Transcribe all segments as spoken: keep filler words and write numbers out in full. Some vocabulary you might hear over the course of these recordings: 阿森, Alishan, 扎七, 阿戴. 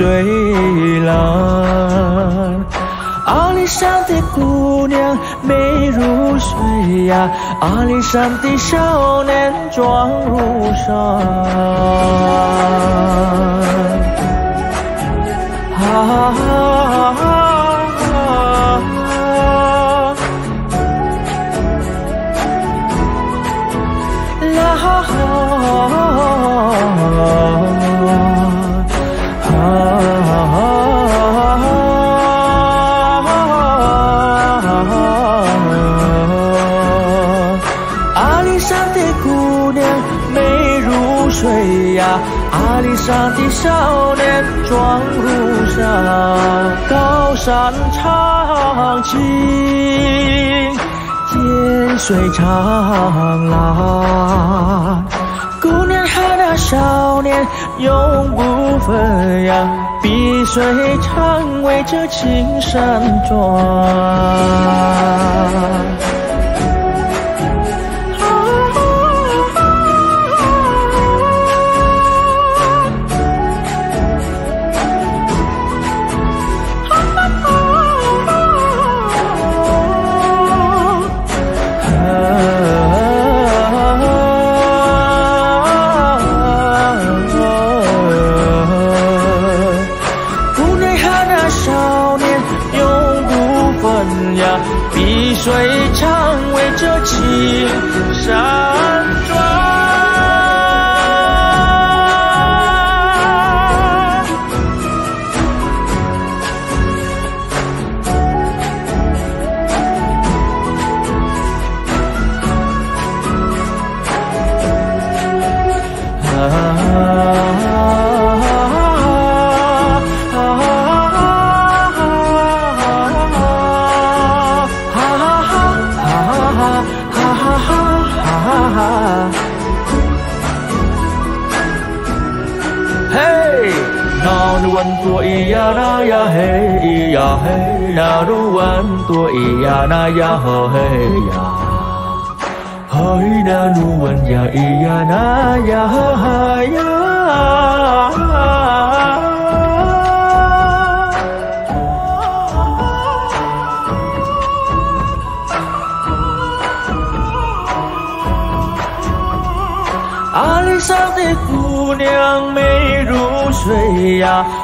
追浪。阿里山的姑娘美如水呀，阿里山的少年壮如山。 啊啦哈阿里山的姑娘美如水呀，阿里山的少年壮如。 高山长青，涧水长蓝，姑娘和那少年永不分呀，碧水长围着青山转。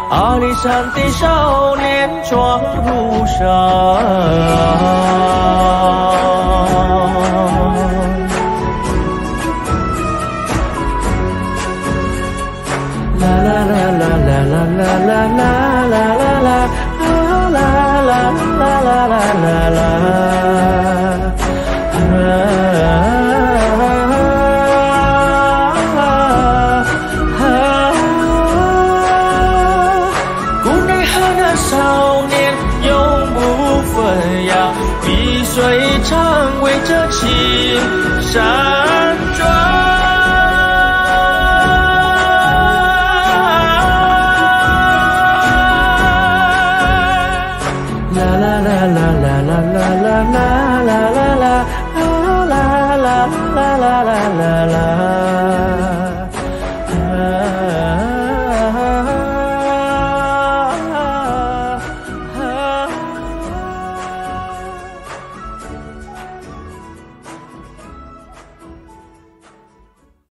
阿里山的少年壮如山，啦啦啦啦啦啦啦啦啦啦啦啦啦啦啦啦。 山川，啦啦啦啦啦啦啦啦啦啦啦啦啦啦啦啦啦啦啦。